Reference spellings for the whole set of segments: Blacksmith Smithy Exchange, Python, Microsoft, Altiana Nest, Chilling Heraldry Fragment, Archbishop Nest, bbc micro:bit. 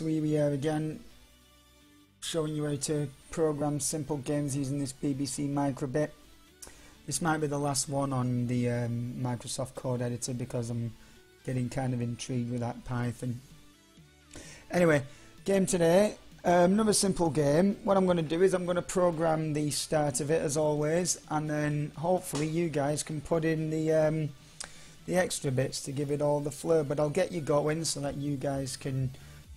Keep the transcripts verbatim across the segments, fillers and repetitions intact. three, we are again showing you how to program simple games using this B B C micro:bit. This might be the last one on the um, Microsoft code editor, because I'm getting kind of intrigued with that Python. Anyway, game today, um, another simple game. What I'm going to do is I'm going to program the start of it as always, and then hopefully you guys can put in the um, the extra bits to give it all the flair. But I'll get you going so that you guys can,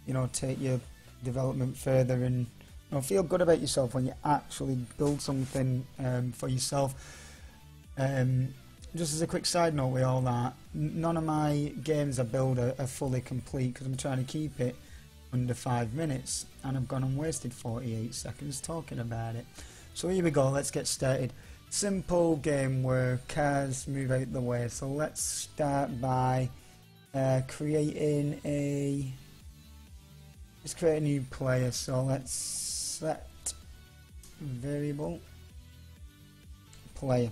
you know, take your development further and, you know, feel good about yourself when you actually build something um, for yourself. Um, just as a quick side note with all that, none of my games I build are, are fully complete, because I'm trying to keep it under five minutes, and I've gone and wasted forty-eight seconds talking about it. So here we go, let's get started. Simple game where cars move out the way. So let's start by uh, creating a let's create a new player. So let's set variable player.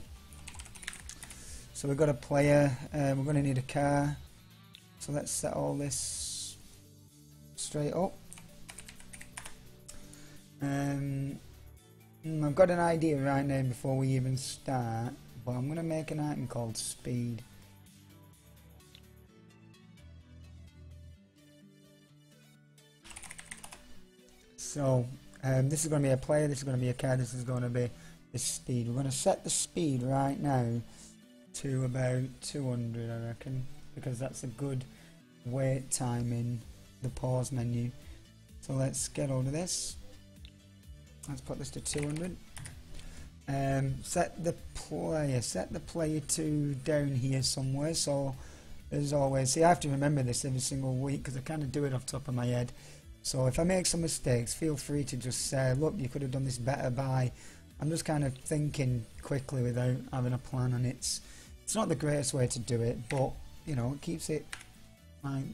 So we've got a player, uh, we're going to need a car, so let's set all this straight up. um, I've got an idea right now before we even start, but I'm going to make an item called speed. So um, this is going to be a player, this is going to be a car, this is going to be the speed. We're going to set the speed right now to about two hundred, I reckon, because that's a good wait time in the pause menu. So let's get over this. Let's put this to two hundred. Um, set the player, set the player to down here somewhere. So as always, see, I have to remember this every single week because I kind of do it off the top of my head. So if I make some mistakes, feel free to just say, look, you could have done this better by. I'm just kind of thinking quickly without having a plan, and it's it's not the greatest way to do it, but you know, it keeps it like,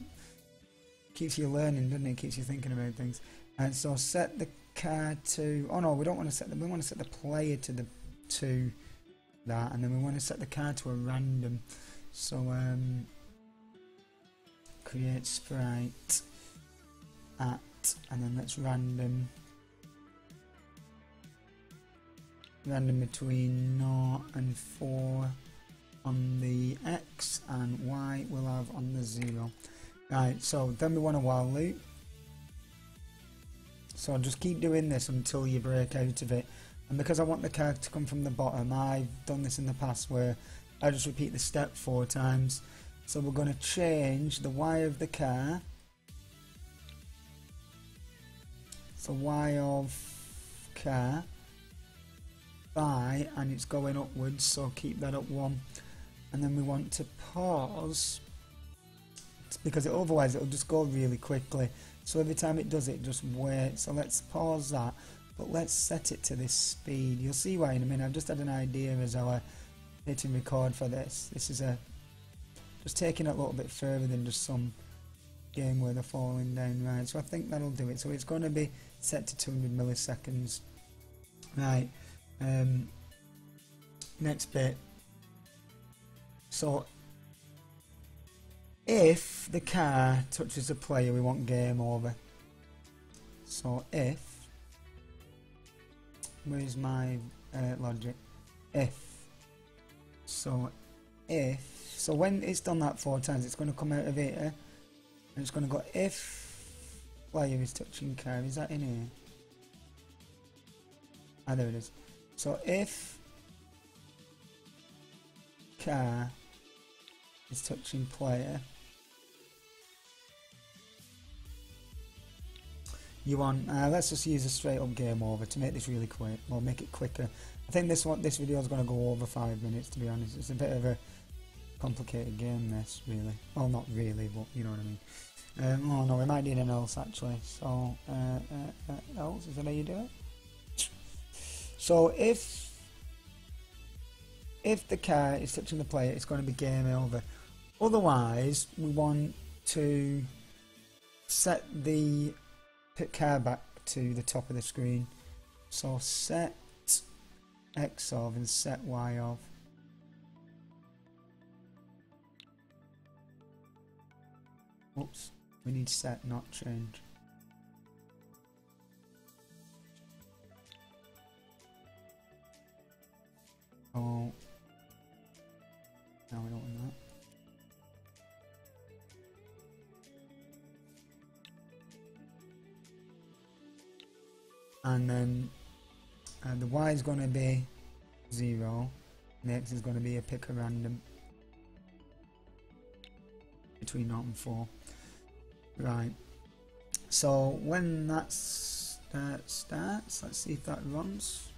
keeps you learning, doesn't it? It keeps you thinking about things. And so set the car to, oh no, we don't want to set them, we want to set the player to the to that, and then we want to set the car to a random. So um create sprite at, and then let's random random between zero and four on the X, and Y we'll have on the zero. Right, so then we want a while loop. So I'll just keep doing this until you break out of it. And because I want the car to come from the bottom, I've done this in the past where I just repeat the step four times. So we're going to change the Y of the car. So Y of car by, and it's going upwards, so keep that up one. And then we want to pause, because it, otherwise it'll just go really quickly. So every time it does it, just wait. So let's pause that, but let's set it to this speed. You'll see why in a minute. I've just had an idea as I was hitting record for this. This is a just taking it a little bit further than just some game where they're falling down. Right, so I think that'll do it. So it's going to be set to two hundred milliseconds. Right, um, next bit. So if the car touches the player, we want game over. So if, where's my uh, logic? If, so if, so when it's done that four times, it's going to come out of here, and it's going to go if player is touching car. Is that in here? Ah, there it is. So if car is touching player, you want, uh, let's just use a straight up game over to make this really quick, or make it quicker. I think this one, this video is going to go over five minutes to be honest. It's a bit of a complicated game this, really. Well, not really, but you know what I mean. Um, oh no, we might need an else actually. So, uh, uh, uh, else, is that how you do it? So if, if the car is touching the player, it's going to be game over. Otherwise, we want to set the car back to the top of the screen. So set X of and set Y of. Oops, we need set, not change. Oh, no, we don't want that. And then uh, the y is going to be zero, and the x is going to be a pick a random between zero and four. Right, so when that uh, starts, let's see if that runs.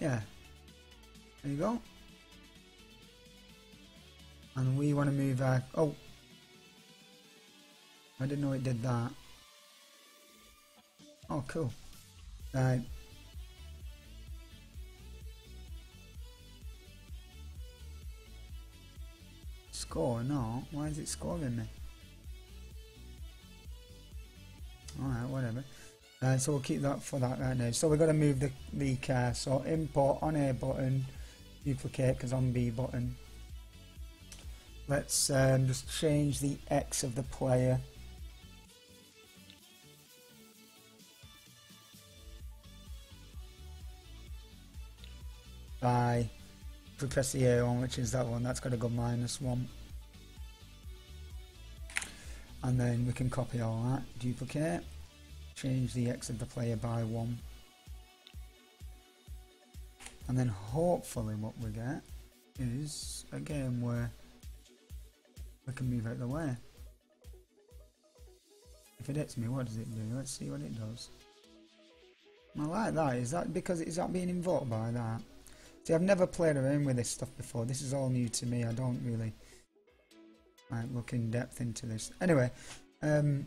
Yeah, there you go. And we want to move our, oh, I didn't know it did that. Oh, cool. Right. Score? No. Why is it scoring me? Alright, whatever. Uh, so we'll keep that for that right now. So we've got to move the, the car. So import on A button, duplicate because on B button. Let's um, just change the X of the player. By, if we press the A on, which is that one, that's got to go minus one. And then we can copy all that, duplicate, change the X of the player by one. And then hopefully what we get is a game where we can move out the way. If it hits me, what does it do? Let's see what it does. I like that. Is that because, is that being invoked by that? See, I've never played around with this stuff before. This is all new to me. I don't really like, look in depth into this. Anyway, um,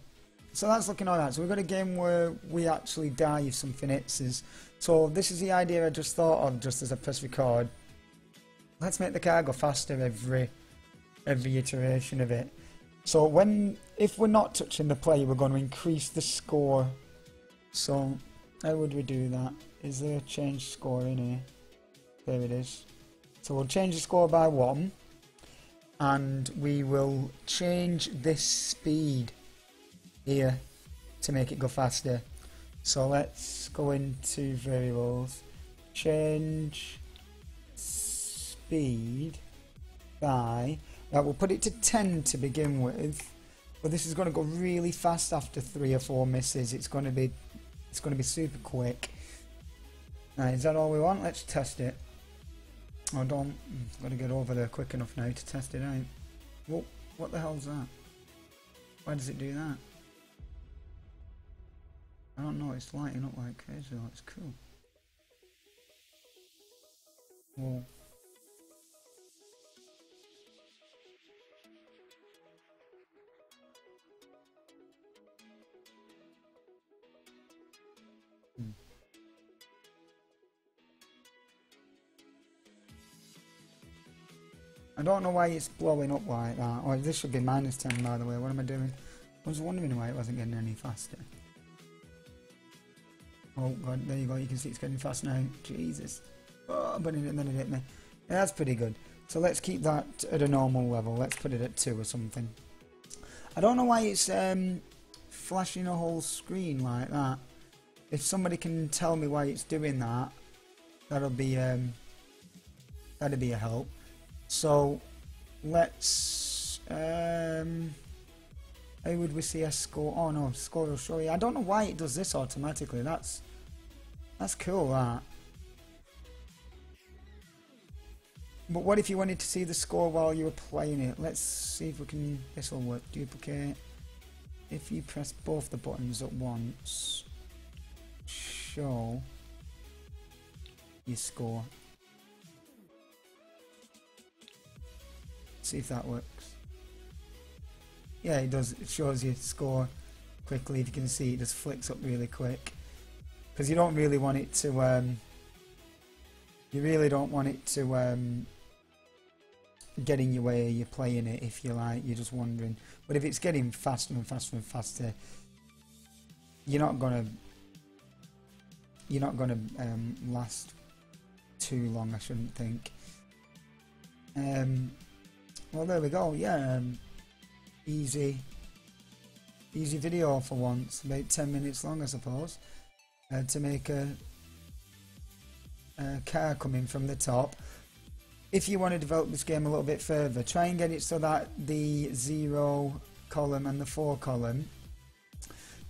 so that's looking all right. So we've got a game where we actually die if something hits us. So this is the idea I just thought of just as I press record. Let's make the car go faster every every iteration of it. So when if we're not touching the player, we're going to increase the score. So how would we do that? Is there a change score in here? There it is. So we'll change the score by one, and we will change this speed here to make it go faster. So let's go into variables, change speed by, right, we'll put it to ten to begin with, but this is going to go really fast after three or four misses. It's going to be, it's going to be super quick. Now, is that all we want? Let's test it. I don't, I've got to get over there quick enough now to test it out. Whoa, what the hell's that? Why does it do that? I don't know, it's lighting up like crazy though, it's cool. Whoa. Hmm. I don't know why it's blowing up like that. Oh, this should be minus ten, by the way. What am I doing? I was wondering why it wasn't getting any faster. Oh god, there you go. You can see it's getting fast now. Jesus. Oh, but it, then it hit me. Yeah, that's pretty good. So let's keep that at a normal level. Let's put it at two or something. I don't know why it's um, flashing a whole screen like that. If somebody can tell me why it's doing that, that'll be um, that'll be a help. So let's, um, how would we see a score? Oh no, score will show you. I don't know why it does this automatically. That's, that's cool, that. But what if you wanted to see the score while you were playing it? Let's see if we can, this will work, duplicate. If you press both the buttons at once, show your score. See if that works. Yeah, it does. It shows you score quickly. If you can see, it just flicks up really quick because you don't really want it to. Um, you really don't want it to um, get in your way. You're playing it, if you like. You're just wondering. But if it's getting faster and faster and faster, you're not gonna. You're not gonna um, last too long, I shouldn't think. Um. Well, there we go. Yeah, um, easy, easy video for once. About ten minutes long, I suppose, uh, to make a uh, car coming from the top. If you want to develop this game a little bit further, try and get it so that the zero column and the four column,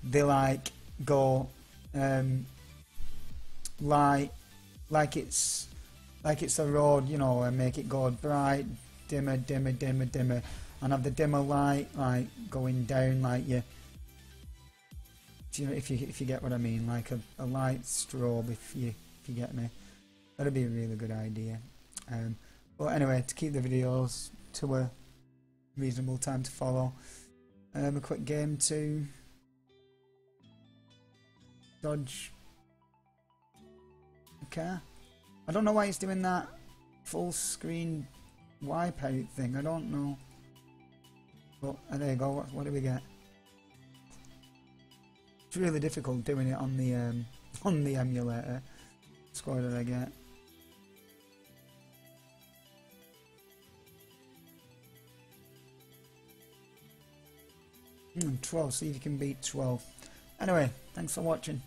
they like go um, like like it's like it's a road, you know, and make it go bright, dimmer, dimmer, dimmer, dimmer, and have the dimmer light like going down, like you, you know, if you if you get what I mean, like a, a light strobe, if you if you get me, that'd be a really good idea. Um, But anyway, to keep the videos to a reasonable time to follow, um, a quick game to dodge a car. I don't know why it's doing that full screen wipeout thing, I don't know. But uh, there you go, what, what do we get? It's really difficult doing it on the um, on the emulator. What score did I get? twelve, see if you can beat twelve. Anyway, thanks for watching.